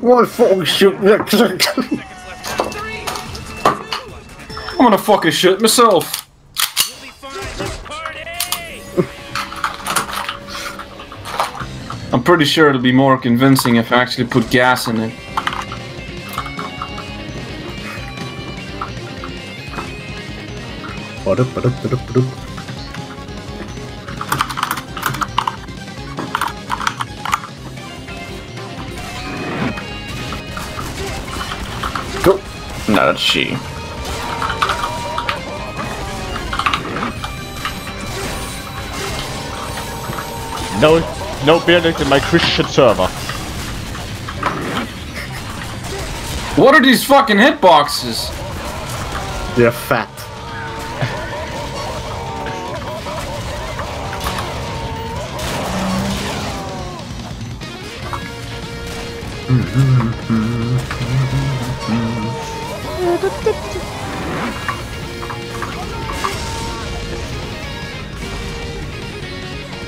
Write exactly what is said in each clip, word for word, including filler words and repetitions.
Why fucking shoot me? I'm gonna fucking shit myself. We'll be fine at this party. I'm pretty sure it'll be more convincing if I actually put gas in it. Ba-dup, ba-dup, ba-dup, ba-dup. No, that's she. No, no Benedict in my Christian server. What are these fucking hitboxes? They're fat.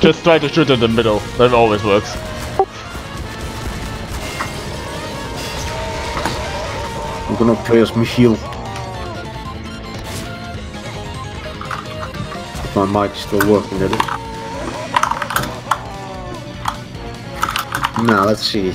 Just try to shoot in the middle, that always works. I'm gonna play as Michiel. My mic's still working, did it? Now, let's see.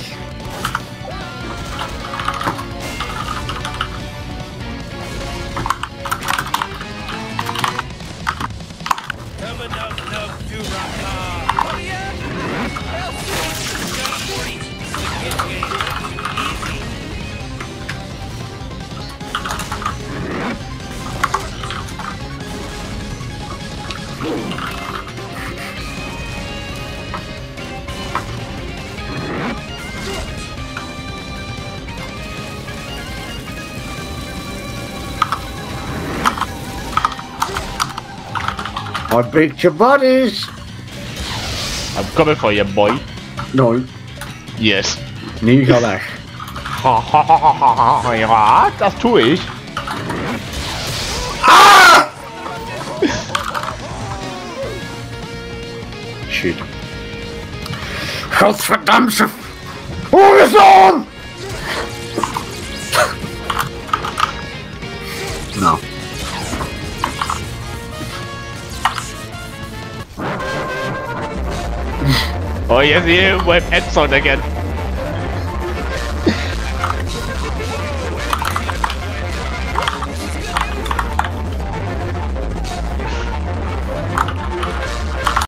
I beat your buddies! I'm coming for you, boy. No. Yes. Niet gelijk. Ha ha ha ha ha ha. Ja, das tue ich. Ah! Shit. Godverdammte! Hoe is on? No. Oh, yes, you with Edson again.